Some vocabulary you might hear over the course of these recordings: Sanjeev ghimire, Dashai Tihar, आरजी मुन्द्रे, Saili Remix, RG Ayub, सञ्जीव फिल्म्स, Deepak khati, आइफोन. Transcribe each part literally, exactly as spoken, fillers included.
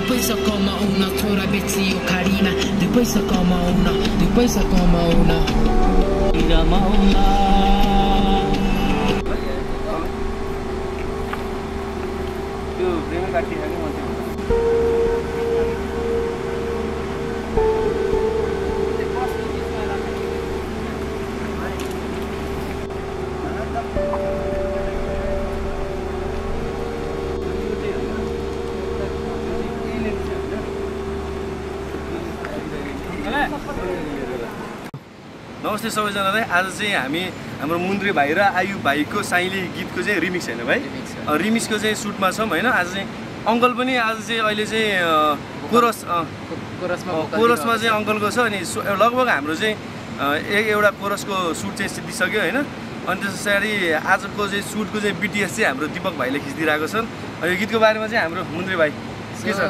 due paesa coma una, chora bezzi o carina, due paesa coma una, due paesa coma una, ira mauna. Tu prima carti hai monte. नमस्ते सबैजनालाई, आज चाहिँ हामी हाम्रो मुन्द्रे भाइ र आयुब भाइको साइली गीतको चाहिँ रिमिक्स हैन भाइ, रिमिक्सको चाहिँ सुटमा छौं हैन। आज चाहिँ अंकल पनि आज चाहिँ अहिले चाहिँ कोरस कोरसमा कोरसमा चाहिँ अंकलको छ अनि लगभग हाम्रो चाहिँ एक एउटा कोरसको सुट चाहिँ सिद्धिसक्यो हैन। अनि त्यसैगरी आजको चाहिँ सुटको चाहिँ बीटीएस चाहिँ हाम्रो दीपक भाइले खिचिदिराको छन्। यो गीतको बारेमा चाहिँ हाम्रो मुन्द्रे भाइ के छ?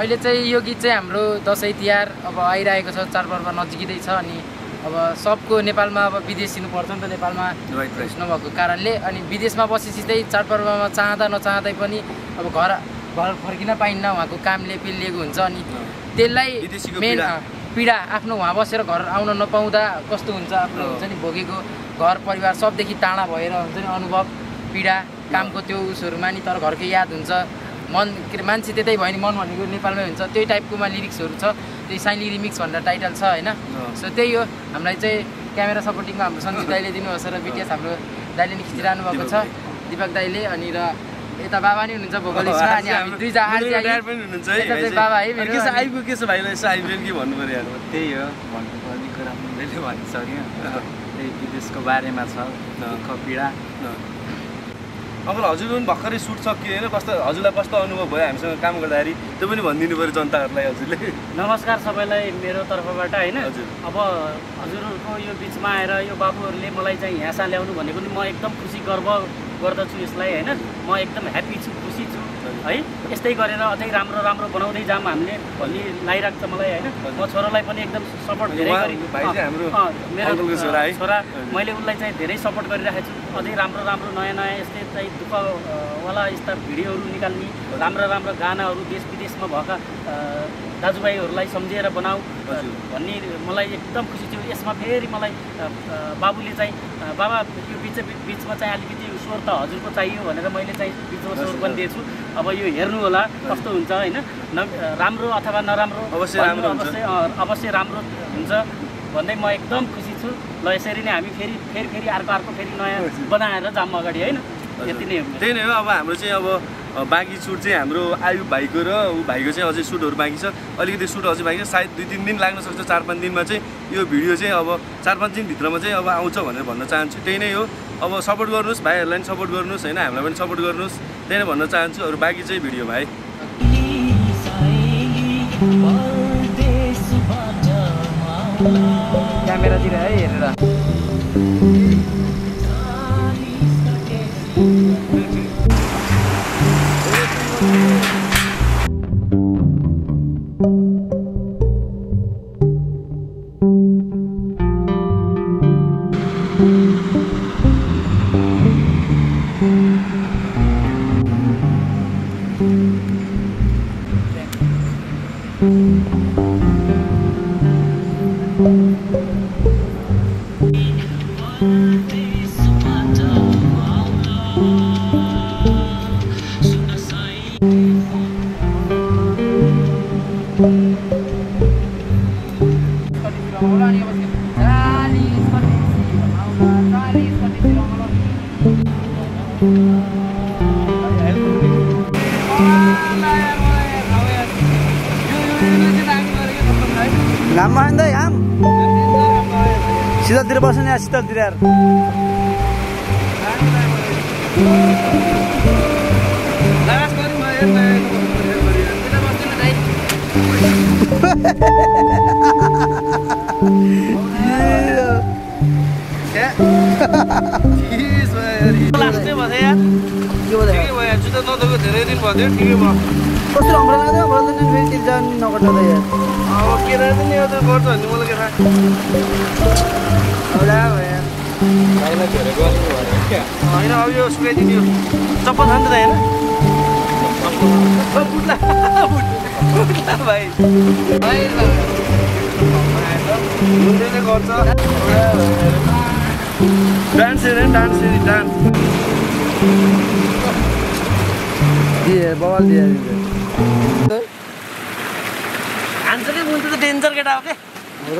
अहिले चाहिँ यो गीत चाहिँ हाम्रो दशैं तिहार अब आइरहेको छ, चाडपर्व नजिकिदै छ अनि अब सबको नेपालमा अब विदेश दिनुपर्छ नि त, नेपालमा नभएको कारणले अनि विदेशमा बसेपछि चाहिँ चाडपर्वमा चाहँदा नचाहँदै पनि अब घर घर फर्किन पाइन्न, उहाँको कामले पिलिएको हुन्छ अनि त्यसलाई मेन पीडा आफ्नो वहाँ बसेर घर आउन नपाउँदा कस्तो हुन्छ, आफ्नो हुन्छ नि भोगेको घर परिवार सबदेखि टाढा भएर हुन्छ नि अनुभव पीडा, कामको त्यो उसहरूमा नि तर घरकै याद हुन्छ, मन मान्छे त्यतै भयो नि, मन भनेको नेपालमै हुन्छ, त्यही टाइपकोमा लिरिक्सहरू छ। त्यही साइली रिमिक्स भनेर टाइटल छ हैन। सो त्यही हो, हामीलाई चाहिँ क्यामेरा सपोर्टिङमा हाम्रो सञ्जीव दाइले दिनुहोस् र बिटीएस हाम्रो दाइले नि खिचिरहनु भएको छ, दीपक दाइले, अनि र यता बाबा नि हुनुहुन्छ भोकलिस्टमा अनि हामी दुईजा आरजे आयुब पनि हुनुहुन्छ है। यता चाहिँ बाबा है मेरो के छ आयुबको, के छ भाइलाई यसो आयुबले के भन्नु पर्यो यार? त्यही हो भन्नुपर्ने कुरा मैले भनिसक्यो, त्यही विदेशको बारेमा छ दुःख पीडा। अंकल हजुर पनि भर्खरै सुट सकियो हैन, कस्तो हजुरलाई कस्तो अनुभव भयो हामीसँग काम गर्दाखेरि त्यो पनि भनिदिनु पऱ्यो जनताहरूलाई हजुरले। नमस्कार सबैलाई मेरो तर्फबाट हैन। अब हजुरहरूको यो बीचमा आएर यो बाबुहरूले मलाई चाहिँ यहाँसम्म ल्याउनु भनेको नि म एकदम खुसी गर्व गर्दछु यसलाई हैन, म एकदम ह्याप्पी छु, खुसी छु है। यस्तै गरेर अझै राम्रो राम्रो बनाउँदै जाम हामीले भनी लागिरहेको छ मलाई हैन। म छोरालाई पनि एकदम सपोर्ट धेरै गरिरहेको भाइ चाहिँ हाम्रो मेरो छोरा है, छोरा मैले उनलाई चाहिँ धेरै सपोर्ट गरिरहेको छु, अझै राम्रो राम्रो नयाँ नयाँ यस्तै चाहिँ दुःखवाला यस्ता भिडियोहरू निकाल्ने, राम्रो राम्रो गानाहरू देश विदेशमा भएका दाजुभाइहरूलाई सम्झेर बनाऊ भन्ने मलाई एकदम खुसी थियो। यसमा फेरि मलाई बाबुले चाहिँ बाबा यो बिच बिचमा चाहिँ अलिकति स्वर त हजुरको चाहियो भनेर मैले चाहिँ बिचमा स्वर पनि दिएछु, अब यो हेर्नु होला कस्तो हुन्छ हैन, राम्रो अथवा नराम्रो अवश्य राम्रो अवश्य अवश्य राम्रो हुन्छ भन्दै म एकदम खुसी छु। ल यसरी नै हामी फेरि फेरि फेरि अर्को अर्को फेरि नयाँ बनाएर जाम अगाडि हैन। यति नै हो, त्यही नै हो। अब हाम्रो चाहिँ अब बाँकी सुट चाहिँ हाम्रो आयुब भाइको र ऊ भाइको चाहिँ अझै सुटहरू बाँकी छ, अलिकति सुट अझै बाँकी छ, सायद दुई तिन दिन लाग्न सक्छ, चार पाँच दिनमा चाहिँ यो भिडियो चाहिँ अब चार पाँच दिनभित्रमा चाहिँ अब आउँछ भनेर भन्न चाहन्छु। त्यही नै हो, अब सपोर्ट गर्नुहोस्, भाइहरूलाई पनि सपोर्ट गर्नुहोस् होइन, हामीलाई पनि सपोर्ट गर्नुहोस्, त्यही नै भन्न चाहन्छु। अरू बाँकी चाहिँ भिडियो भाइ क्यामेरातिर है हेरेर शीतलतिर बस्नु नि, शीतलतिर यार जुत्ता नधोएको धेरै दिन भयो, ठिकै भयो। कस्तो राम्रो लाग्दैन भन्दैन फेरि त्यो जान नगर्दा यार, अब के रहेछ नि यो त गर्छ भन्ने मलाई के थाहा होला भयो भाइलाई धेरै गर्नु भयो क्या होइन। अब यो सुकाइदिने चप्पल छ नि त होइन, भाई भाई मुंडले गर्छ डान्स रे डान्स रे डान्स ये बवाल दिया आन्सरले मुन्द त डेन्जर केटा हो के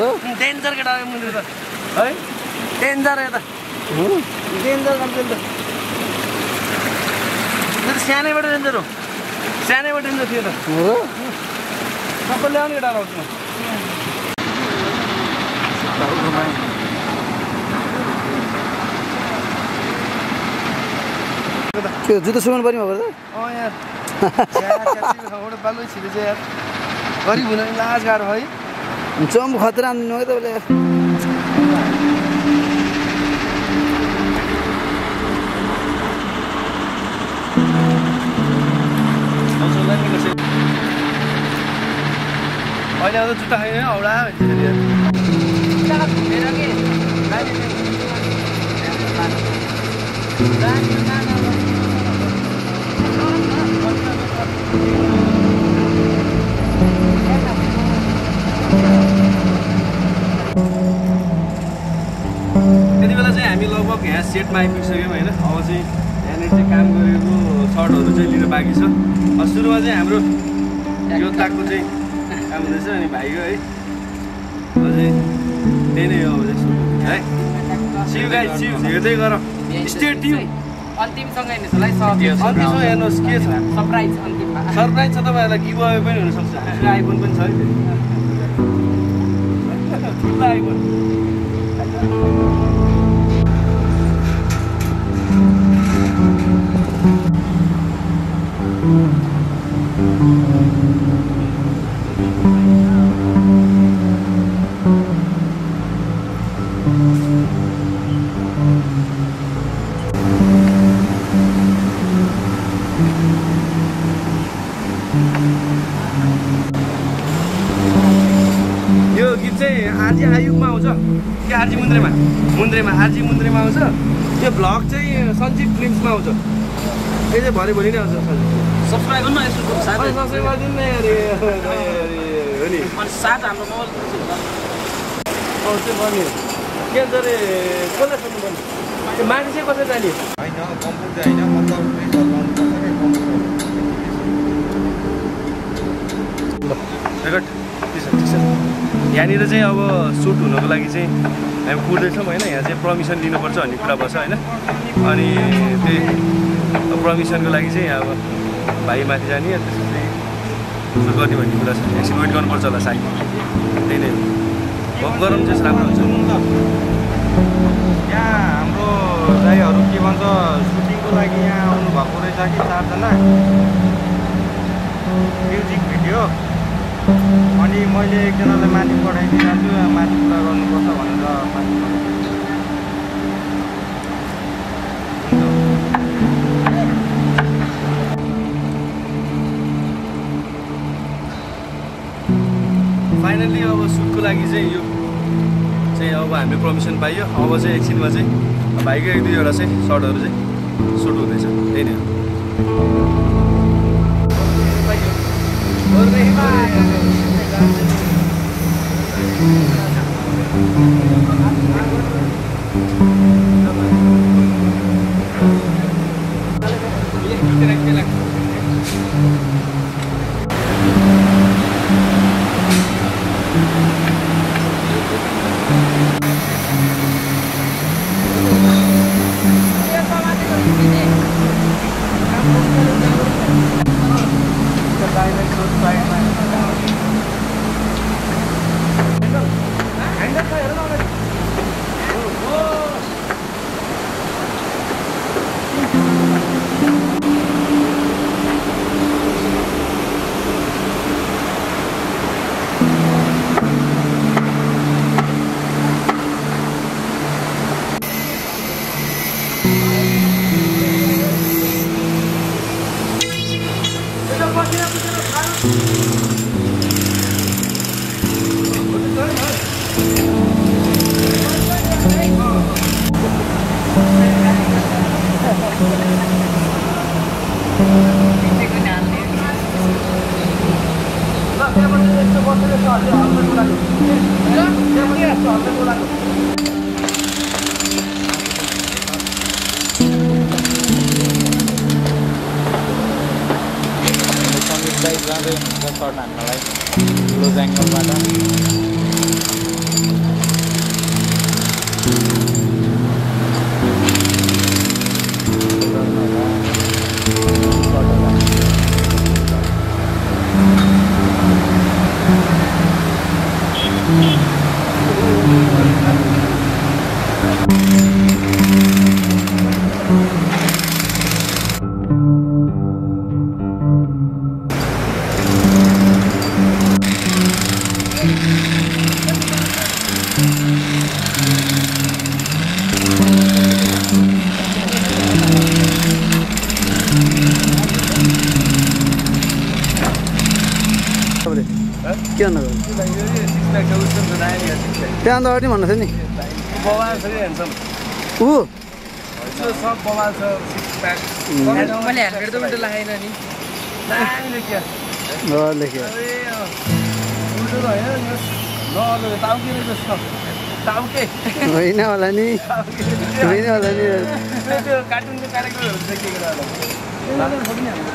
हो डेन्जर केटा हो मुन्द त है डेन्जर है त हो डेन्जर कम्प्लेन त मेरो सानै बडे डेन्जर हो सानै बडे डेन्जर थियो त हो सब ल्याउने केटा हो उसमा जुत्ता सुन पर्ने भएर अ यार यार कति खौड बालु छिले जे यार गरि हुन लाज गाड भई जम खतरा न हो तबले अहिले अब जुत्ता हैन औडा भन्छ यार जुत्ता फेर के लाइले लाइले यहाँ सेटमा आइपुगिसक्यौँ हैन अब चाहिँ यहाँनिर चाहिँ काम गरेको सर्टहरू चाहिँ लिन बाँकी छ। सुरुमा चाहिँ हाम्रो यो ताकको चाहिँ काम हुँदैछ अनि भाइको है अब चाहिँ त्यही नै हो अब चाहिँ है सिउ गाइस सिउ हेर्दै गर स्टे ट्यु अन्तिमसँग हेर्नुहोस् होला है सब अन्तिमसँग हेर्नुहोस् के छ सरप्राइज अन्तिममा सरप्राइज छ तपाईहरुलाई गिभ अवे पनि हुन सक्छ हाम्रो आइफोन पनि छ है ठुलो आइफोन आरजी आयुबमा आउँछ कि आरजी मुन्द्रेमा मुन्द्रेमा आरजी मुन्द्रेमा आउँछ यो भ्लग चाहिँ सञ्जीव फिल्म्समा आउँछ त्यो चाहिँ भरे भोलि नै आउँछ सब्स्क्राइब गर्नु यसको साथै सब्स्क्राइब गर्दिन नि अरे हो नि अनि साथ हाम्रो मोबाइल हो त्यो भन्यो के जरे कसले सुन्नु भन्नु त्यो मान्छे चाहिँ कसले जान्यो हैन कम्प्युटर हैन मतलब प्रेसर गर्नु पर्छ कम्प्युटर रेकर्ड यहाँनिर चाहिँ अब सुट हुनुको लागि चाहिँ हामी कुर्दैछौँ होइन यहाँ चाहिँ पर्मिसन लिनुपर्छ भन्ने कुरा बस्छ होइन अनि त्यही पर्मिसनको लागि चाहिँ अब भाइ माथि जाने त्यसपछि सुट गर्ने भन्ने कुरा छ एकछिन वेट गर्नुपर्छ होला सायद त्यही नै हो गरम चाहिँ राम्रो हुन्छ यहाँ हाम्रो दाइहरू के भन्छ सुटिङको लागि यहाँ आउनुभएको रहेछ कि चारजना म्युजिक भिडियो अनि मैले एकजनालाई माथि पठाइदिएको छु माथि कुरा गर्नुपर्छ भनेर माथि फाइनल्ली अब सुटको लागि चाहिँ यो चाहिँ अब हामीले पर्मिसन पाइयो अब चाहिँ एकछिनमा चाहिँ भाइको एक दुईवटा चाहिँ सर्टहरू चाहिँ सुट हुँदैछ त्यही नै What is that? क्या ना त्यहाँ अगाडि भन्नु थियो नि बवाल छ हैन्डसम उ सब बवाल छ सिक्स पैक मैले हन्ड्रेड त लगाइन नि नाइले के ल लेख्यो उल्टो भयो नि ल ल ताउके नि जस्तो ताउके होइन होला नि होइन होला नि त्यो कार्टुनको क्यारेक्टरहरु देखेको होला लानु खोज्ने हामी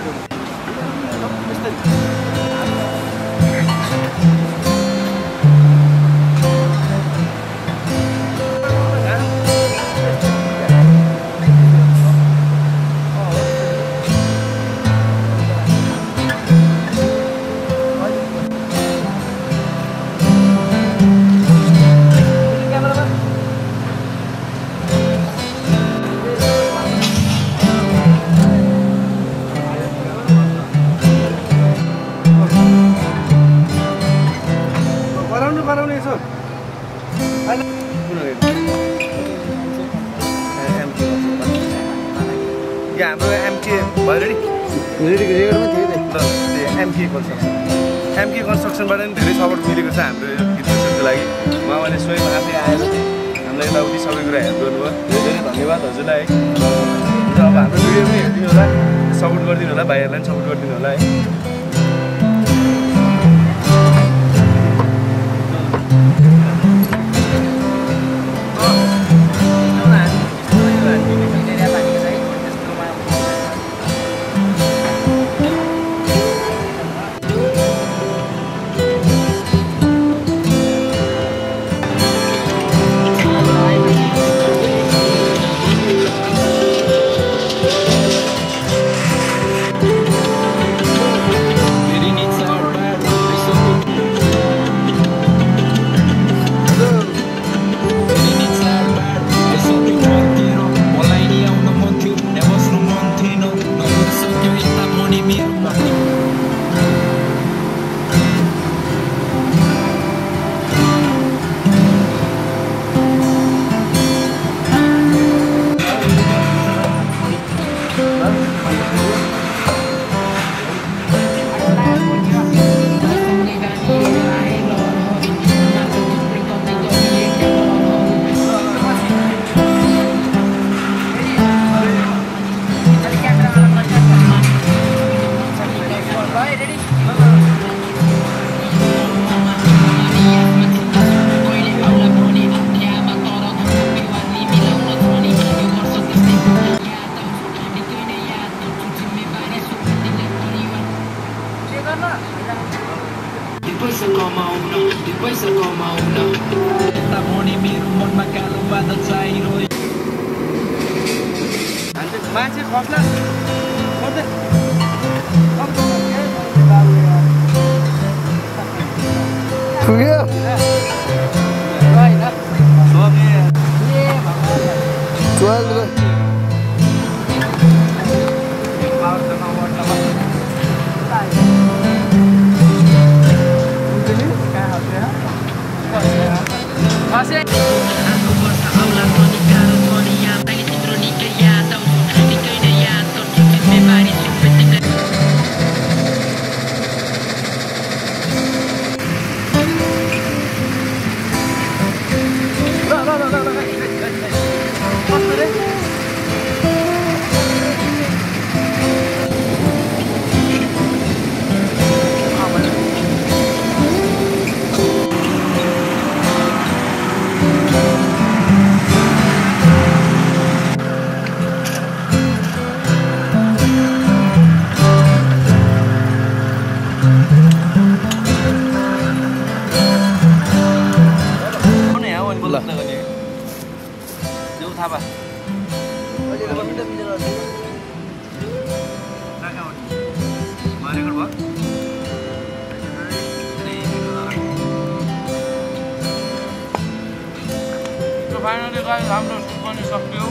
फाइनली गाइस हाम्रो सुट पनि सक्यो।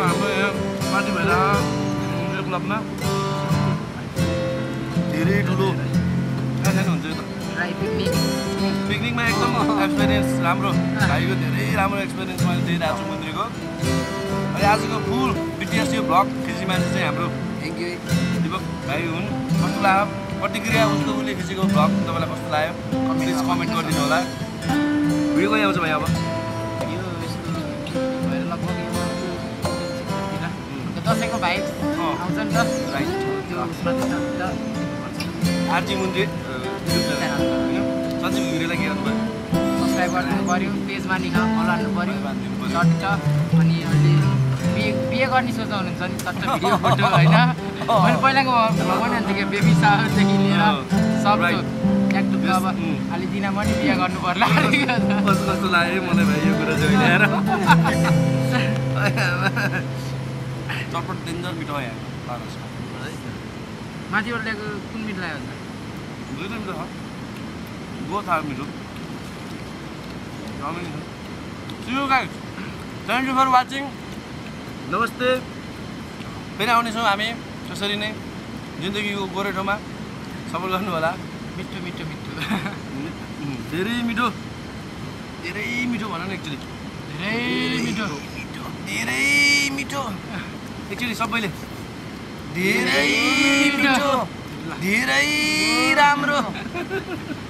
हाम्रो यहाँ पार्टी भएर मुन्ड्रे क्लबमा धेरै ठुलो आयोजना हुन्छ यो त। पिकनिक पिकनिकमा एकदम एक्सपिरियन्स राम्रो भाइको धेरै राम्रो एक्सपिरियन्स मैले दिइरहेको छु मुन्ड्रेको। अनि आजको फुल बिटिएस यो भ्लग खिच्ने मान्छे चाहिँ हाम्रो थ्याङ्क यू दीपक भाइ हुन्। कस्तो लाग्यो प्रतिक्रिया उसको उसले खिचेको भ्लग तपाईलाई कस्तो लाग्यो प्लिज कमेन्ट गरिदिनु होला। भिडियो कहिले आउँछ भाइ अब दसैँको भाइ आउँछ नि त राइट त्यो प्रतिस्पर्धा आरजी मुन्द्रे सञ्जीव घिरेलाई के गर्नु भयो सब्सक्राइब गर्नु पर्यो पेजमा निक फलो गर्नु पर्यो झट्ट अनि अहिले बिहे बिहे गर्ने सोच्दै हुनुहुन्छ नि झट्ट भिडियो फोटो हैन अनि पहिलाको भन्नुहुन्थ्यो बेबी साहबदेखि लिएर सब ब्याक टु अब अलि दिनमा पनि बिहे गर्नु पर्ला कस्तो कस्तो लाग्यो मलाई भाइ यो कुरा चाहिँ ल्याएर चटपट डेन्जर मिठो आयो माथिबाट ल्याएको कुन मिठो लाग्यो दुईवटा मिठो छ बहुत आयो मिठो see you guys thank you for watching नमस्ते फेरि आउनेछौँ हामी त्यसरी नै जिन्दगीको गोरेठोमा सफल गर्नु होला मिठो मिठो मिठो धेरै मिठो धेरै मिठो भन न एक्चुअली धेरै मिठो धेरै मिठो एक्चुअली सबैले धेरै मिठो धेरै राम्रो